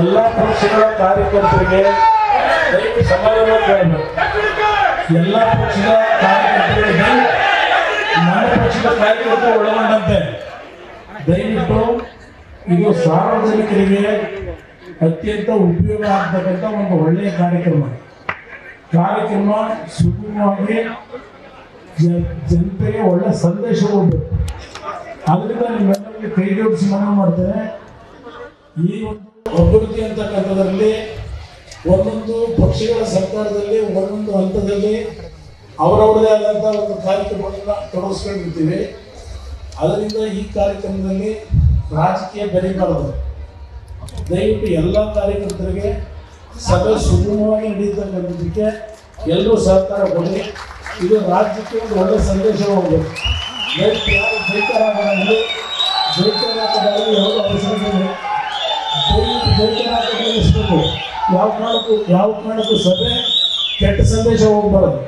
ಎಲ್ಲ ಪಕ್ಷಗಳ ಕಾರ್ಯಕರ್ತರಿಗೆ ಸಮಾಧಾನ ಕೇಳಬೇಕು. ಎಲ್ಲ ಪಕ್ಷದ ಕಾರ್ಯಕರ್ತರಿಗೆ ನಮ್ಮ ಪಕ್ಷದ ಕಾರ್ಯಕರ್ತರು ಒಳಗೊಂಡಂತೆ ದಯವಿಟ್ಟು ಇದು ಸಾರ್ವಜನಿಕರಿಗೆ ಅತ್ಯಂತ ಉಪಯೋಗ ಆಗತಕ್ಕಂಥ ಒಂದು ಒಳ್ಳೆಯ ಕಾರ್ಯಕ್ರಮ ಸುಗಮವಾಗಿ ಜನತೆಗೆ ಒಳ್ಳೆ ಸಂದೇಶ ಕೊಡಬೇಕು. ಅದರಿಂದ ನಿಮ್ಮೆಲ್ಲರಿಗೆ ಕೈ ಜೋಡಿಸಿ ಮನವಿ ಮಾಡ್ತೇನೆ. ಈ ಒಂದು ಅಭಿವೃದ್ಧಿ ಅಂತಕ್ಕಂಥದ್ರಲ್ಲಿ ಒಂದೊಂದು ಪಕ್ಷಗಳ ಸರ್ಕಾರದಲ್ಲಿ ಒಂದೊಂದು ಹಂತದಲ್ಲಿ ಅವರವರದೇ ಆದಂಥ ಒಂದು ಕಾರ್ಯಕ್ರಮಗಳನ್ನ ತೊಡಗಿಸ್ಕೊಂಡಿರ್ತೀವಿ. ಅದರಿಂದ ಈ ಕಾರ್ಯಕ್ರಮದಲ್ಲಿ ರಾಜಕೀಯ ಬೆರೀಬಾರದು. ದಯವಿಟ್ಟು ಎಲ್ಲ ಕಾರ್ಯಕರ್ತರಿಗೆ ಸಭೆ ಸುಗಮವಾಗಿ ನಡೀತಕ್ಕಂಥದಕ್ಕೆ ಎಲ್ಲರೂ ಸಹಕಾರ ಕೊಡಿ. ಇದು ರಾಜ್ಯಕ್ಕೆ ಒಂದು ಒಳ್ಳೆಯ ಸಂದೇಶ ಹೋಗಬೇಕು. ಯಾರು ಜೈಕರಾಗಲಿ ಜೈಕರಾಗಲಿ ಯಾವ ಅವಶ್ಯಕತೆ ಜೈಕರಾಗಬೇಕು. ಯಾವ ಕಾರಣಕ್ಕೂ ಸಭೆ ಕೆಟ್ಟ ಸಂದೇಶ ಹೋಗಬಾರದು.